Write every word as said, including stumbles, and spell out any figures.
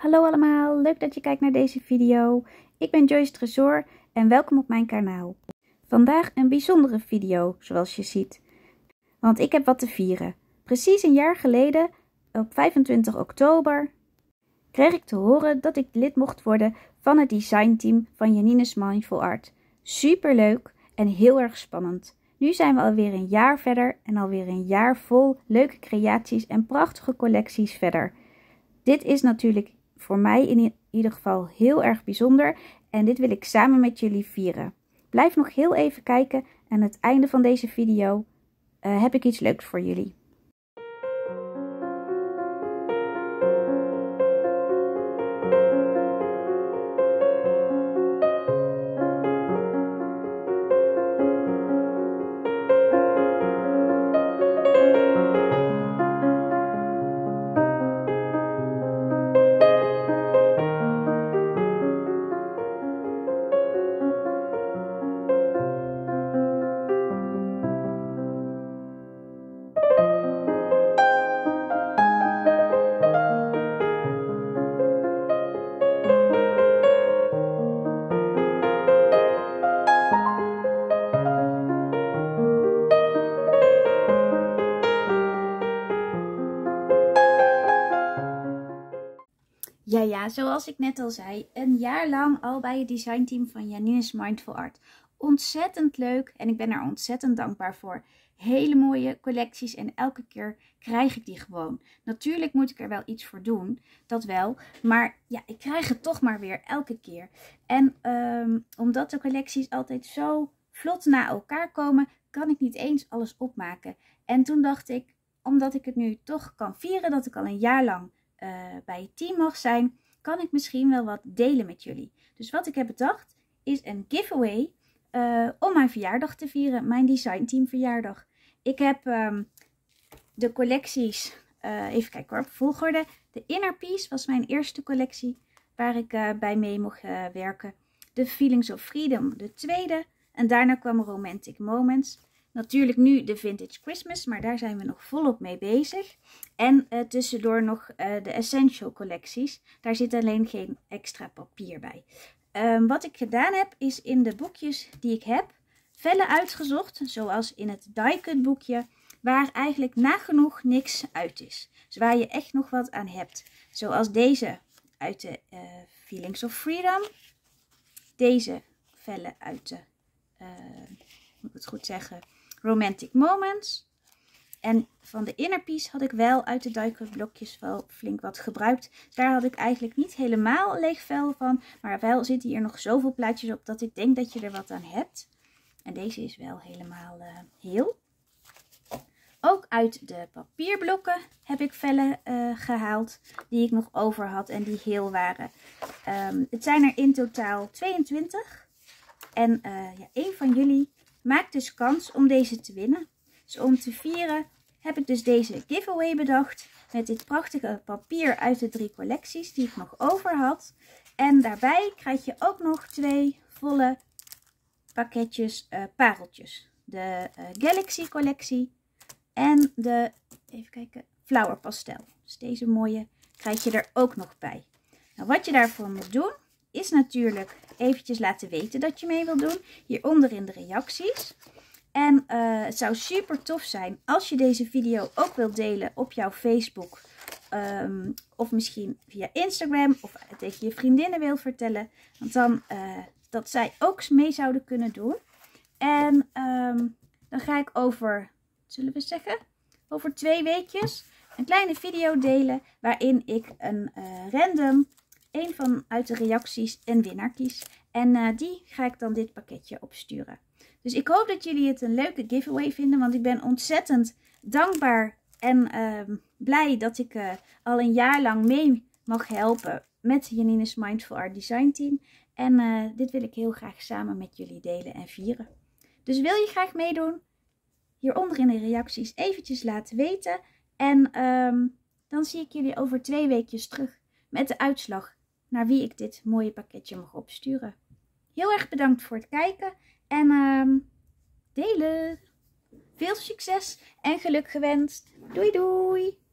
Hallo allemaal, leuk dat je kijkt naar deze video. Ik ben Joyce Tresoor en welkom op mijn kanaal. Vandaag een bijzondere video, zoals je ziet. Want ik heb wat te vieren. Precies een jaar geleden, op vijfentwintig oktober, kreeg ik te horen dat ik lid mocht worden van het designteam van Janine's Mindful Art. Super leuk en heel erg spannend. Nu zijn we alweer een jaar verder en alweer een jaar vol leuke creaties en prachtige collecties verder. Dit is natuurlijk voor mij in ieder geval heel erg bijzonder en dit wil ik samen met jullie vieren. Blijf nog heel even kijken en aan het einde van deze video uh, heb ik iets leuks voor jullie. Ja, ja, zoals ik net al zei, een jaar lang al bij het designteam van Janine's Mindful Art. Ontzettend leuk en ik ben er ontzettend dankbaar voor. Hele mooie collecties en elke keer krijg ik die gewoon. Natuurlijk moet ik er wel iets voor doen, dat wel. Maar ja, ik krijg het toch maar weer elke keer. En um, omdat de collecties altijd zo vlot na elkaar komen, kan ik niet eens alles opmaken. En toen dacht ik, omdat ik het nu toch kan vieren, dat ik al een jaar lang Uh, bij het team mag zijn, kan ik misschien wel wat delen met jullie. Dus wat ik heb bedacht is een giveaway uh, om mijn verjaardag te vieren, mijn designteam verjaardag. Ik heb um, de collecties, uh, even kijken hoor, volgorde. De Inner Peace was mijn eerste collectie waar ik uh, bij mee mocht uh, werken. De Feelings of Freedom, de tweede. En daarna kwamen Romantic Moments. Natuurlijk nu de Vintage Christmas, maar daar zijn we nog volop mee bezig. En uh, tussendoor nog uh, de Essential Collecties. Daar zit alleen geen extra papier bij. Um, wat ik gedaan heb, is in de boekjes die ik heb, vellen uitgezocht. Zoals in het die-cut boekje, waar eigenlijk nagenoeg niks uit is. Dus waar je echt nog wat aan hebt. Zoals deze uit de uh, Feelings of Freedom. Deze vellen uit de, uh, moet ik het goed zeggen... Romantic Moments. En van de Inner Peace had ik wel uit de die-cut blokjes wel flink wat gebruikt. Daar had ik eigenlijk niet helemaal een leeg vel van. Maar wel zitten hier nog zoveel plaatjes op dat ik denk dat je er wat aan hebt. En deze is wel helemaal uh, heel. Ook uit de papierblokken heb ik vellen uh, gehaald. Die ik nog over had en die heel waren. Um, het zijn er in totaal tweeëntwintig. En uh, ja, één van jullie maak dus kans om deze te winnen. Dus om te vieren heb ik dus deze giveaway bedacht. Met dit prachtige papier uit de drie collecties die ik nog over had. En daarbij krijg je ook nog twee volle pakketjes uh, pareltjes. De uh, Galaxy Collectie en de, even kijken, Flower Pastel. Dus deze mooie krijg je er ook nog bij. Nou, wat je daarvoor moet doen is natuurlijk eventjes laten weten dat je mee wilt doen. Hieronder in de reacties. En uh, het zou super tof zijn als je deze video ook wilt delen op jouw Facebook. Um, of misschien via Instagram. Of tegen je vriendinnen wilt vertellen. Want dan uh, dat zij ook mee zouden kunnen doen. En um, dan ga ik over, zullen we zeggen, over twee weekjes een kleine video delen. Waarin ik een uh, random... Eén van uit de reacties en winnaar kies. En uh, die ga ik dan dit pakketje opsturen. Dus ik hoop dat jullie het een leuke giveaway vinden. Want ik ben ontzettend dankbaar en uh, blij dat ik uh, al een jaar lang mee mag helpen met Janine's Mindful Art Design Team. En uh, dit wil ik heel graag samen met jullie delen en vieren. Dus wil je graag meedoen? Hieronder in de reacties eventjes laten weten. En uh, dan zie ik jullie over twee weekjes terug met de uitslag naar wie ik dit mooie pakketje mag opsturen. Heel erg bedankt voor het kijken en uh, delen. Veel succes en geluk gewenst. Doei doei!